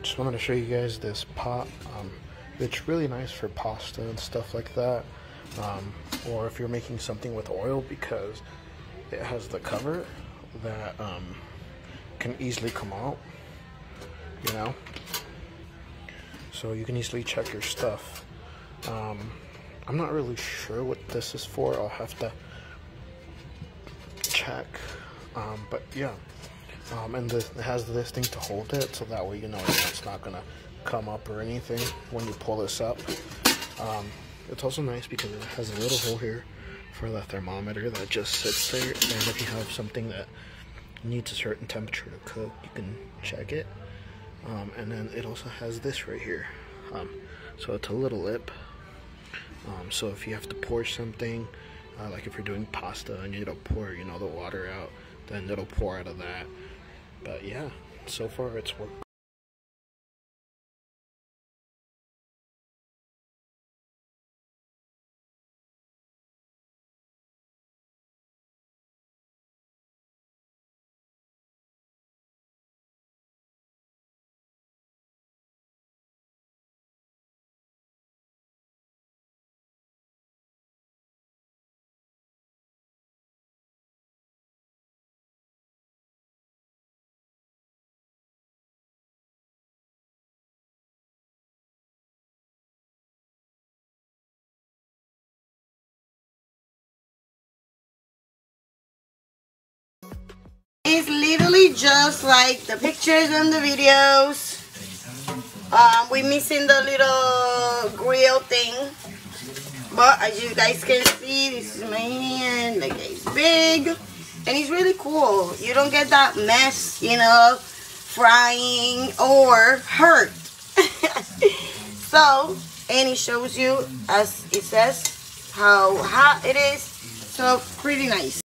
Alright, just wanted to show you guys this pot. It's really nice for pasta and stuff like that, or if you're making something with oil, because it has the cover that can easily come out, you know, so you can easily check your stuff. I'm not really sure what this is for. I'll have to check, but yeah. And it has this thing to hold it, so that way you know it's not gonna come up or anything when you pull this up. It's also nice because it has a little hole here for the thermometer that just sits there, and if you have something that needs a certain temperature to cook, you can check it. And then it also has this right here, so it's a little lip, so if you have to pour something, like if you're doing pasta and you need to pour, you know, the water out, then it'll pour out of that. But yeah, so far it's worked. It's literally just like the pictures and the videos. We're missing the little grill thing, but as you guys can see, this is my hand. Like, it's big and it's really cool. You don't get that mess, you know, frying or hurt. So, and it shows you, as it says, how hot it is. So pretty nice.